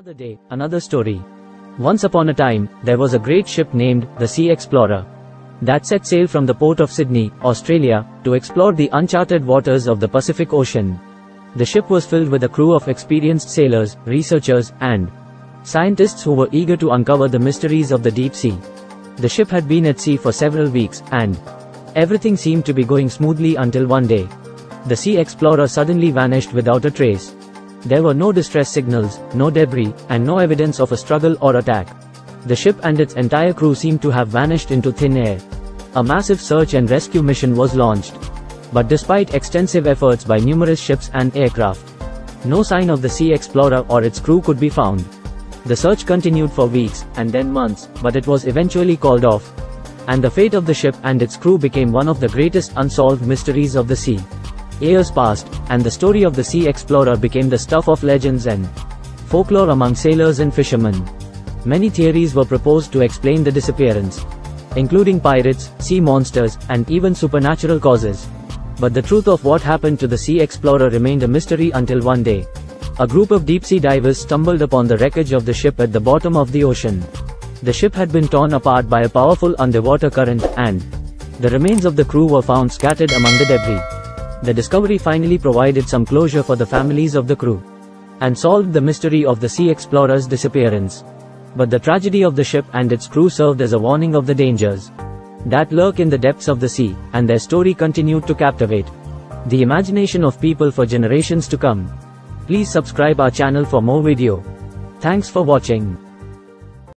Another day, another story. Once upon a time, there was a great ship named the Sea Explorer that set sail from the port of Sydney, Australia, to explore the uncharted waters of the Pacific Ocean. The ship was filled with a crew of experienced sailors, researchers, and scientists who were eager to uncover the mysteries of the deep sea. The ship had been at sea for several weeks, and everything seemed to be going smoothly until one day, the Sea Explorer suddenly vanished without a trace. There were no distress signals, no debris, and no evidence of a struggle or attack. The ship and its entire crew seemed to have vanished into thin air. A massive search and rescue mission was launched, but despite extensive efforts by numerous ships and aircraft, no sign of the Sea Explorer or its crew could be found. The search continued for weeks, and then months, but it was eventually called off, and the fate of the ship and its crew became one of the greatest unsolved mysteries of the sea. Years passed, and the story of the Sea Explorer became the stuff of legends and folklore among sailors and fishermen. Many theories were proposed to explain the disappearance, including pirates, sea monsters, and even supernatural causes. But the truth of what happened to the Sea Explorer remained a mystery until one day, a group of deep-sea divers stumbled upon the wreckage of the ship at the bottom of the ocean. The ship had been torn apart by a powerful underwater current, and the remains of the crew were found scattered among the debris. The discovery finally provided some closure for the families of the crew, and solved the mystery of the Sea Explorer's disappearance. But the tragedy of the ship and its crew served as a warning of the dangers that lurk in the depths of the sea, and their story continued to captivate the imagination of people for generations to come. Please subscribe our channel for more video. Thanks for watching.